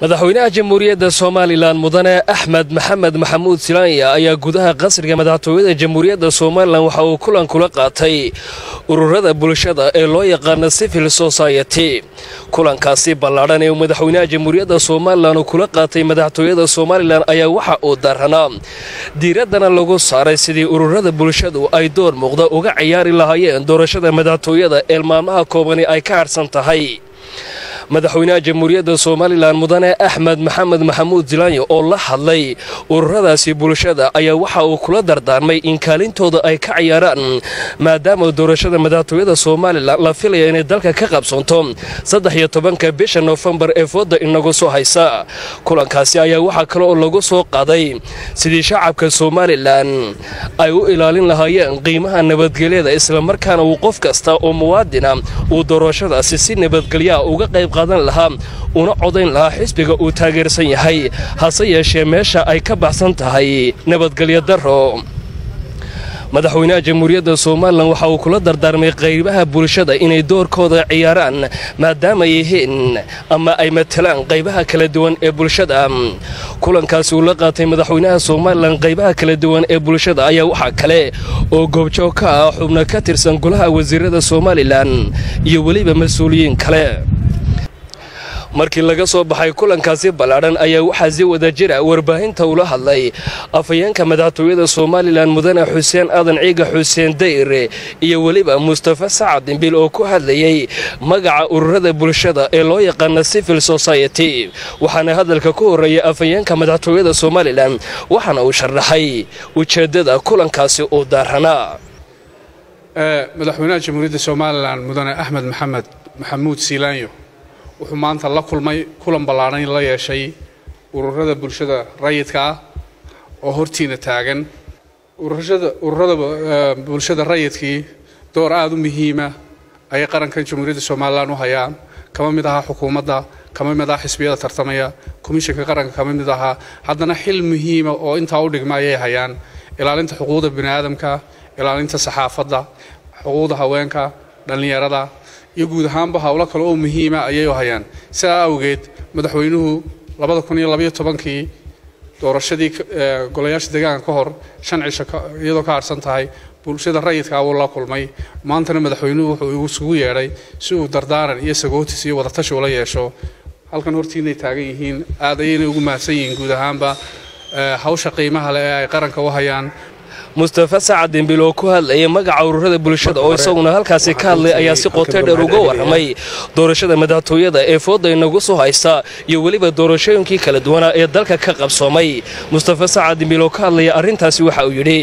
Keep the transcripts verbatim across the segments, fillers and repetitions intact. madaxweynaha jamhuuriyadda Soomaaliland mudane Ahmed Maxamed Mahamud Siilaanyo ayaa gudaha qasriga madaxtooyada jamhuuriyadda Soomaaliland waxa uu kulan kula qaatay ururada bulshada ee loo yaqaan civil society kulankaasi ballaaran ee madaxweynaha jamhuuriyadda Soomaaliland uu kula qaatay madaxtooyada Soomaaliland ayaa waxa uu daranaa diiradana lagu saaray sidii ururada bulshadu ay door muuqda uga ciyaari lahaayeen doorashada madaxtooyada ee maalmaha kooban ay ka harsan tahay madaxweynaha jamhuuriyadda Soomaaliland mudane Ahmed Maxamed Mahamud Siilaanyo oo la hadlay ururadaasi bulshada ayaa waxa uu kula dardaarmay in kaalintooda ay ka ciyaaraan maadaama doorashada madaxtooyada Soomaaliland la filayo inay dalka ka qabsoonto saddex iyo tobanka bisha November ee fooda inagu soo haysa kulankaasi ayaa waxa kale oo lagu soo qaaday sidii shacabka Soomaaliland ay u ilaalin lahaayeen qiimaha nabadgelyada isla markaana uu qof kasta oo muwaadina uu doorashadaasi si nabadgelya uga qayb qadan lahaa una codayn lahaa xisbiga uu taageersan yahay hase yeeshee meesha ay ka baxsan tahay nabadgelyo darro madaxweynaha jamhuuriyadda Soomaaliland waxa uu kula dardaarmay qaybaha bulshada inay doorkooda ciyaaraan maadaama ay yihiin ama ay metelaan qaybaha kala duwan ee bulshada kulankaasi uu la qaatay madaxweynaha Soomaaliland qaybaha kala duwan ee bulshada ayaa waxa kale oo goobjoog ka ah xubno ka tirsan golaha wasiirada Soomaaliland iyo waliba mas'uuliyiin kale markii laga soo baxay kulankaasi balaaran ayaa waxa si wada jira warbaahinta ula hadlay afayeenka madaxtooyada Soomaaliland mudane Xuseen Aadan Ciiga Xuseen Dayre iyo waliba Mustafa Sacad Bil oo ku hadlayay magaca ururada bulshada ee loo yaqaan civil society waxana hadalka ku horeeyay afayeenka madaxtooyada Soomaaliland waxana uu sharaxay ujeedada kulankaasi oo daarana ee madaxweynaha jamhuuriyadda Soomaaliland mudane Ahmed Maxamed Mahamud Siilaanyo wuxuu maanta la kulmay kulan ballaaran la yeeshay ururada bulshada rayidka ah oo hortiina taagan ururada ururada bulshada rayidkii door aad u muhiim ah ay qaranka jamhuuriyadda Soomaaliland u hayaan kama mid aha xukuumadda kama mid aha xisbiyada tartamaya komishanka qaranka kama mid aha haddana xil muhiim ah oo inta u dhigmaayay hayaan ilaalinta xuquuqda bini'aadamka ilaalinta saxaafadda xuquuqda haweenka dhalinyarada يقول هام بها ولا كلو مهمة أيها هيان سأوجد مدحونه لبعض كوني لبيه طبقي ورشدي قلياش دجان كهر شن عيش يدو كارسن تاعي بولشة الرئيس كأول لا كل ماي ما أنت مدحونه ويسوي عليه سو دردار يسقط سو وضعتش ولا يشوا هل كان هرتيني تاعيهين عادين وما سين يقول هام با هوش قيمة على قرن كوهيان Mustafa Sacad Bil oo ku hadlayay magaca ururada bulshada oo isaguna halkaasii ka hadlay ayaa si qoto dheer uga warramay doorashada madaxtooyada ee fooda inagu soo haysa iyo waliba doorashooyinkii kala duwan ee dalka ka qabsoomay Mustafa Sacad Bil oo ka hadlay arrintaasi waxa uu yiri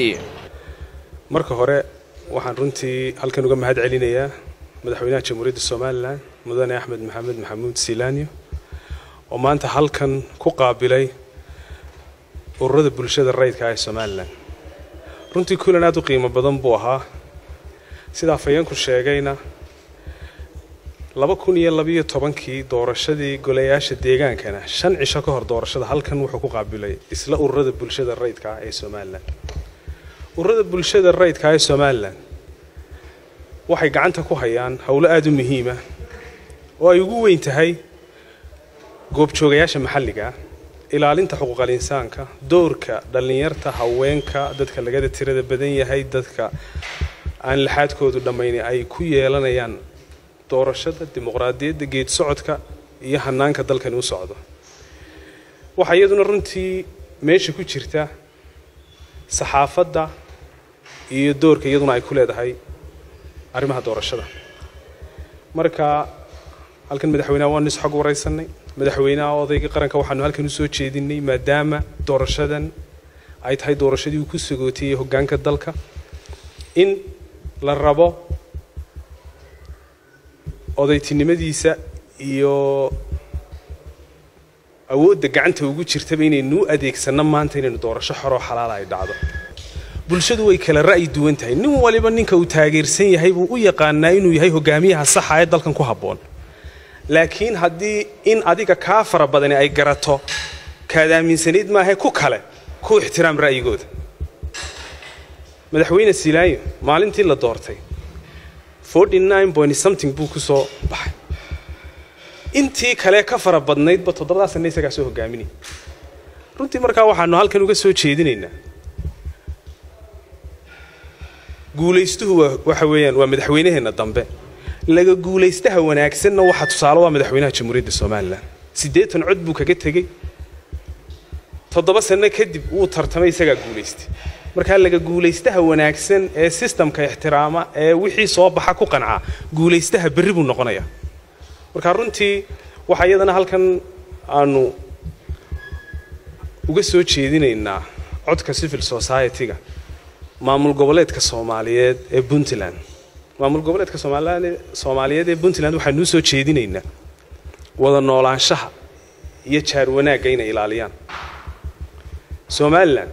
marka hore waxaan runtii halkan uga mahad celinayaa madaxweynaha jamhuuriyadda Soomaaliland mudane Ahmed Maxamed Mahamud Siilaanyo oo maanta halkan ku qaabilay ururada bulshada rayidka ee Soomaaliland runtii kulanka aad u qiimo badan buu ahaa sida afayeenku sheegayna laba kun iyo laba iyo toban doorashadii golayaasha deegaankana shan cisho ka hor doorashada halkan wuxuu ku qaabilay isla ururada bulshada rayidka ah ee Soomaaliland ururada bulshada rayidka ah ee Soomaaliland waxay gacanta ku hayaan hawlo aad u muhiim ah oo ay ugu weyn tahay goobjoogayaasha maxalliga ilaalinta xuquuqul insaanka doorka dhalinyarta haweenka dadka laga tirada badan yahay dadka aan la xadkoodu dhameeyay ay ku yeelanayaan doorashada dimuqraadiyadda geed socodka iyo hanaanka dalkan uu socdo waxa iyaduna runtii meesha ku jirta saxaafadda iyo doorka iyaduna ay ku leedahay arrimaha doorashada marka halkan madaxweynaha waan is xog waraysanay madaxweynaha odayga qaranka waxaanu halkan u soo jeedinay maadaama doorashadan ay tahay doorashadii uu ku sagootay hoggaanka dalka in la rabo odaytinimadiisa iyo awoodda gacanta ugu jirtaba inaynu adeegsano maanta inaynu doorasho xor oo xalaal ay dhacdo bulshadu way kala ra'yi duwan tahay nin waliba ninka uu taageersan yahay buu u yaqaanaa inuu yahay hogaamiyaha saxa ah ee dalkan ku habboon لكن هدي إن أديك كافر بدني أي جرته كذا من سنيد ما هي كوكله كو احترام رأي جود مدحوين السيلاي معلمتي لا دورتي forty nine point something بوكسو بح intii kale ka fara badnayd ba toddobaad sanay isaga soo hogaaminay runtii markaa waxaanu halkan uga soo jeedinaynaa guulaystuhu waxa weeyaan waa madaxweynaheena dambe laga guulaystaha wanaagsanna waxa tusaale waa madaxweynaha jamhuuriyadda Soomaaliland sideetan cod buu kaga tagay toddoba sanay kadib uu tartamay isaga guulaystay marka laga guulaystaha wanaagsan ee systemka ixtiraama ee wixii soo baxa ku qanca guulaystaha bari buu noqonaya marka runtii waxa iyadana halkan aanu uga soo jeedinaynaa codka civil society-ga maamul goboleedka Soomaaliyeed ee Puntland maamul goboleedka Soomaaliyeed Soomaaliyeed ee Puntland waxa noo soo jeedinaynaa wada noolaanshaha iyo jaar wanaagga inay ilaaliyaan Soomaaliland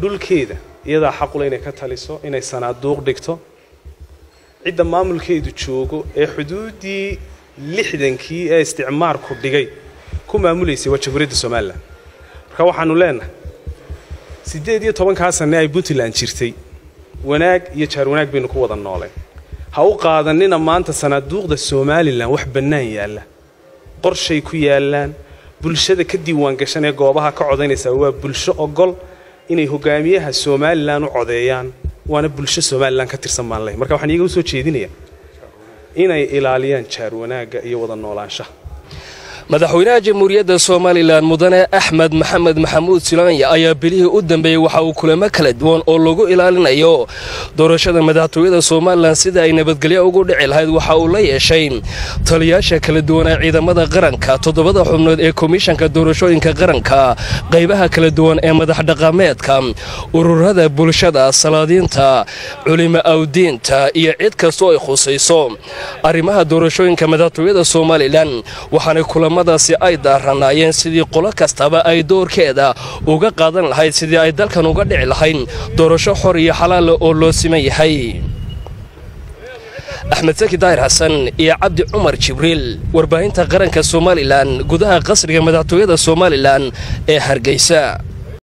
dulkeeda iyada xaq u leh inay ka taliso inay sanaaduuq dhigto cidda maamulkeedu joogo ee xuduudii lixdankii ee isticmaalku dhigay ku maamulaysa wajibaadka Soomaaliland marka waxaanu leenahay sideed iyo toban ka sanay ay Puntland jirtay wanaag iyo jaar wanaag baynu ku wada nooleen ha u qaadanina maanta sanaaduuqda Soomaaliland wax bannaan yaala qorshay ku yaalaan bulshada ka diiwaan gashan ee goobaha ka codeynaysa waa bulsho ogol inay hogaamiyaha Soomaaliland u codeeyaan waana bulsho Soomaaliland ka tirsan maanleh marka waxaan iga soo jeedinayaa inay ilaaliyaan jaar wanaaga iyo wada noolaanshaha madaxweynaha jamhuuriyadda Soomaaliland mudane Ahmed Maxamed Mahamud Siilaanyo ayaa bilihii u dambeeyay waxa uu kulamo kala duwan oo lagu ilaalinayo doorashada madaxtooyada Soomaaliland sida ay nabadgelyo ugu dhici lahayd waxa uu la yeeshay taliyayaasha kala duwan ee ciidamada qaranka toddobada xubnood ee komishanka doorashooyinka qaranka qaybaha kala duwan ee madax dhaqameedka ururada bulshada salaadiinta culimo awdiinta iyo cid kasta oo ay khusayso arrimaha doorashooyinka madaxtooyada Soomaaliland waxaana madaasi ay daaranaayeen sidii qolo kastaba ay doorkeeda uga qaadan lahayd sidii ay dalkan uga dhici lahayn doorasho xor iyo xalaal oo loo sameeyay Ahmed Saki Dair Hasan iyo Cabdi Umar Jibriil warbaahinta qaranka Soomaaliland gudaha qasriga madaxtooyada Soomaaliland ee Hargeysa.